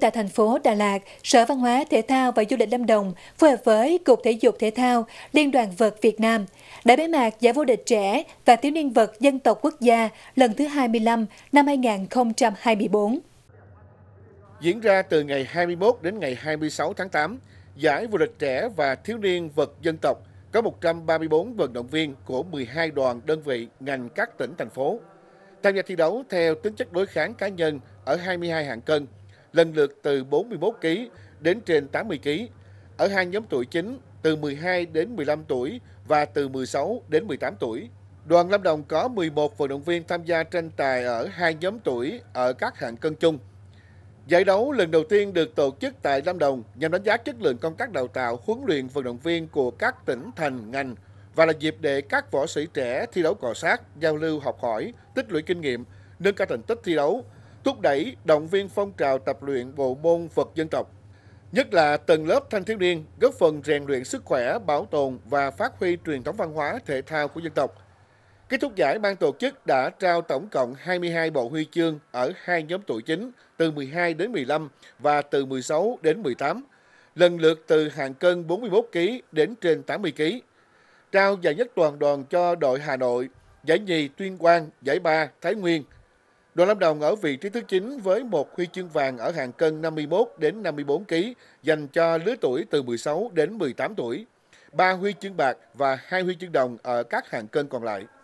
Tại thành phố Đà Lạt, Sở Văn hóa, Thể thao và Du lịch Lâm Đồng phối hợp với Cục Thể dục Thể thao Liên đoàn Vật Việt Nam đã bế mạc giải vô địch trẻ và thiếu niên vật dân tộc quốc gia lần thứ 25 năm 2024. Diễn ra từ ngày 21 đến ngày 26 tháng 8, giải vô địch trẻ và thiếu niên vật dân tộc có 134 vận động viên của 12 đoàn đơn vị ngành các tỉnh, thành phố. Tham gia thi đấu theo tính chất đối kháng cá nhân ở 22 hạng cân, lần lượt từ 41 kg đến trên 80 kg, ở hai nhóm tuổi chính từ 12 đến 15 tuổi và từ 16 đến 18 tuổi. Đoàn Lâm Đồng có 11 vận động viên tham gia tranh tài ở hai nhóm tuổi ở các hạng cân chung. Giải đấu lần đầu tiên được tổ chức tại Lâm Đồng nhằm đánh giá chất lượng công tác đào tạo, huấn luyện vận động viên của các tỉnh, thành, ngành và là dịp để các võ sĩ trẻ thi đấu cọ sát, giao lưu, học hỏi, tích lũy kinh nghiệm, nâng cao thành tích thi đấu, thúc đẩy động viên phong trào tập luyện bộ môn vật dân tộc, nhất là tầng lớp thanh thiếu niên, góp phần rèn luyện sức khỏe, bảo tồn và phát huy truyền thống văn hóa thể thao của dân tộc. Kết thúc giải, ban tổ chức đã trao tổng cộng 22 bộ huy chương ở hai nhóm tuổi chính từ 12 đến 15 và từ 16 đến 18, lần lượt từ hạng cân 41 kg đến trên 80 kg. Trao giải nhất toàn đoàn cho đội Hà Nội, giải nhì Tuyên Quang, giải ba Thái Nguyên. Đoàn Lâm Đồng ở vị trí thứ 9 với một huy chương vàng ở hạng cân 51 đến 54 kg dành cho lứa tuổi từ 16 đến 18 tuổi, 3 huy chương bạc và 2 huy chương đồng ở các hạng cân còn lại.